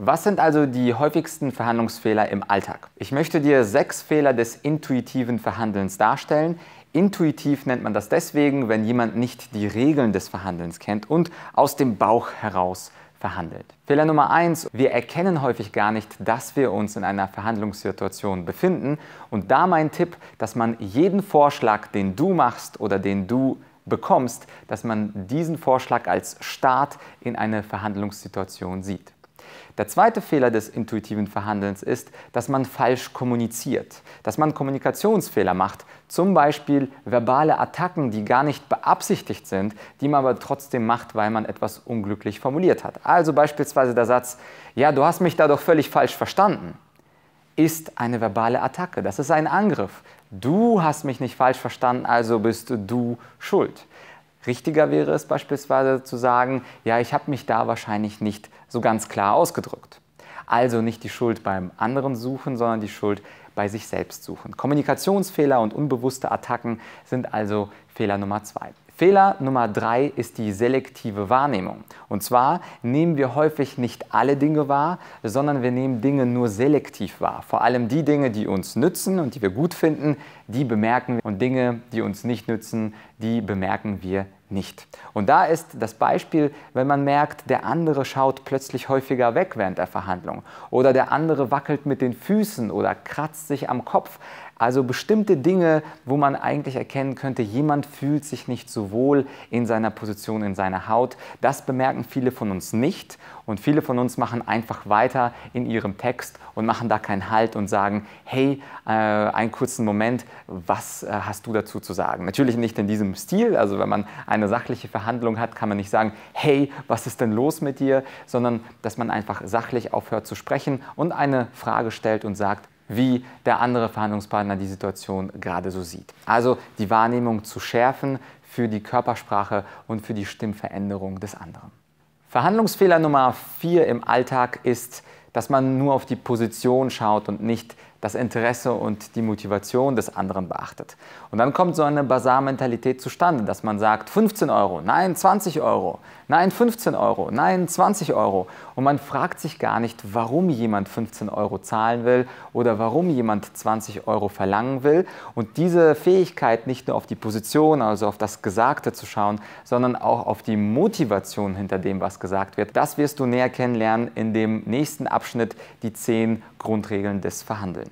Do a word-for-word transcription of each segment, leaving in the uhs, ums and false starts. Was sind also die häufigsten Verhandlungsfehler im Alltag? Ich möchte dir sechs Fehler des intuitiven Verhandelns darstellen. Intuitiv nennt man das deswegen, wenn jemand nicht die Regeln des Verhandelns kennt und aus dem Bauch heraus verhandelt. Fehler Nummer eins. Wir erkennen häufig gar nicht, dass wir uns in einer Verhandlungssituation befinden. Und da mein Tipp, dass man jeden Vorschlag, den du machst oder den du bekommst, dass man diesen Vorschlag als Start in eine Verhandlungssituation sieht. Der zweite Fehler des intuitiven Verhandelns ist, dass man falsch kommuniziert, dass man Kommunikationsfehler macht, zum Beispiel verbale Attacken, die gar nicht beabsichtigt sind, die man aber trotzdem macht, weil man etwas unglücklich formuliert hat. Also beispielsweise der Satz, ja, du hast mich da doch völlig falsch verstanden, ist eine verbale Attacke, das ist ein Angriff. Du hast mich nicht falsch verstanden, also bist du schuld. Richtiger wäre es beispielsweise zu sagen, ja, ich habe mich da wahrscheinlich nicht so ganz klar ausgedrückt. Also nicht die Schuld beim anderen suchen, sondern die Schuld bei sich selbst suchen. Kommunikationsfehler und unbewusste Attacken sind also Fehler Nummer zwei. Fehler Nummer drei ist die selektive Wahrnehmung. Und zwar nehmen wir häufig nicht alle Dinge wahr, sondern wir nehmen Dinge nur selektiv wahr. Vor allem die Dinge, die uns nützen und die wir gut finden, die bemerken wir. Und Dinge, die uns nicht nützen, die bemerken wir nicht. Und da ist das Beispiel, wenn man merkt, der andere schaut plötzlich häufiger weg während der Verhandlung. Oder der andere wackelt mit den Füßen oder kratzt sich am Kopf. Also bestimmte Dinge, wo man eigentlich erkennen könnte, jemand fühlt sich nicht so wohl in seiner Position, in seiner Haut. Das bemerken viele von uns nicht und viele von uns machen einfach weiter in ihrem Text und machen da keinen Halt und sagen, hey, äh, einen kurzen Moment, was äh, hast du dazu zu sagen? Natürlich nicht in diesem Stil, also wenn man eine sachliche Verhandlung hat, kann man nicht sagen, hey, was ist denn los mit dir? Sondern, dass man einfach sachlich aufhört zu sprechen und eine Frage stellt und sagt, wie der andere Verhandlungspartner die Situation gerade so sieht. Also die Wahrnehmung zu schärfen für die Körpersprache und für die Stimmveränderung des anderen. Verhandlungsfehler Nummer vier im Alltag ist, dass man nur auf die Position schaut und nicht das Interesse und die Motivation des anderen beachtet. Und dann kommt so eine Basar-Mentalität zustande, dass man sagt, fünfzehn Euro, nein, zwanzig Euro, nein, fünfzehn Euro, nein, zwanzig Euro. Und man fragt sich gar nicht, warum jemand fünfzehn Euro zahlen will oder warum jemand zwanzig Euro verlangen will. Und diese Fähigkeit, nicht nur auf die Position, also auf das Gesagte zu schauen, sondern auch auf die Motivation hinter dem, was gesagt wird, das wirst du näher kennenlernen in dem nächsten Abschnitt, die zehn Grundregeln des Verhandelns.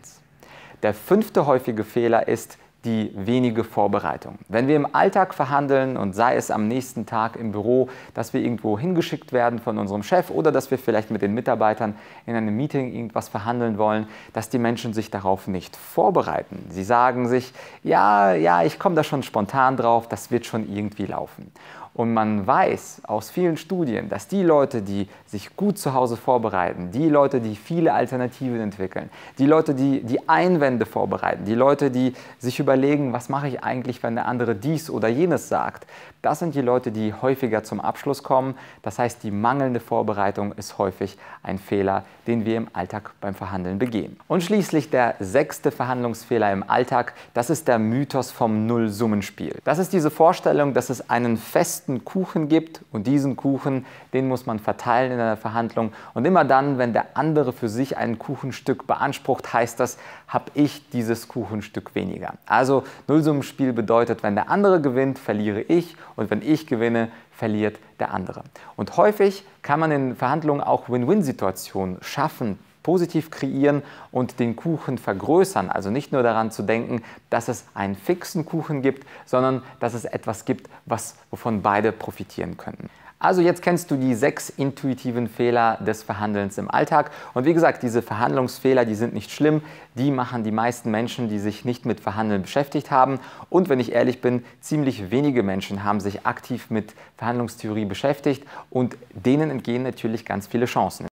Der fünfte häufige Fehler ist die wenige Vorbereitung. Wenn wir im Alltag verhandeln und sei es am nächsten Tag im Büro, dass wir irgendwo hingeschickt werden von unserem Chef oder dass wir vielleicht mit den Mitarbeitern in einem Meeting irgendwas verhandeln wollen, dass die Menschen sich darauf nicht vorbereiten. Sie sagen sich, ja, ja, ich komme da schon spontan drauf, das wird schon irgendwie laufen. Und man weiß aus vielen Studien, dass die Leute, die sich gut zu Hause vorbereiten, die Leute, die viele Alternativen entwickeln, die Leute, die die Einwände vorbereiten, die Leute, die sich überlegen, was mache ich eigentlich, wenn der andere dies oder jenes sagt, das sind die Leute, die häufiger zum Abschluss kommen. Das heißt, die mangelnde Vorbereitung ist häufig ein Fehler, den wir im Alltag beim Verhandeln begehen. Und schließlich der sechste Verhandlungsfehler im Alltag, das ist der Mythos vom Nullsummenspiel. Das ist diese Vorstellung, dass es einen festen Kuchen gibt und diesen Kuchen, den muss man verteilen in einer Verhandlung und immer dann, wenn der andere für sich ein Kuchenstück beansprucht, heißt das, habe ich dieses Kuchenstück weniger. Also Nullsummenspiel bedeutet, wenn der andere gewinnt, verliere ich und wenn ich gewinne, verliert der andere. Und häufig kann man in Verhandlungen auch Win-Win-Situationen schaffen, positiv kreieren und den Kuchen vergrößern. Also nicht nur daran zu denken, dass es einen fixen Kuchen gibt, sondern dass es etwas gibt, was, wovon beide profitieren können. Also jetzt kennst du die sechs intuitiven Fehler des Verhandelns im Alltag. Und wie gesagt, diese Verhandlungsfehler, die sind nicht schlimm. Die machen die meisten Menschen, die sich nicht mit Verhandeln beschäftigt haben. Und wenn ich ehrlich bin, ziemlich wenige Menschen haben sich aktiv mit Verhandlungstheorie beschäftigt. Und denen entgehen natürlich ganz viele Chancen.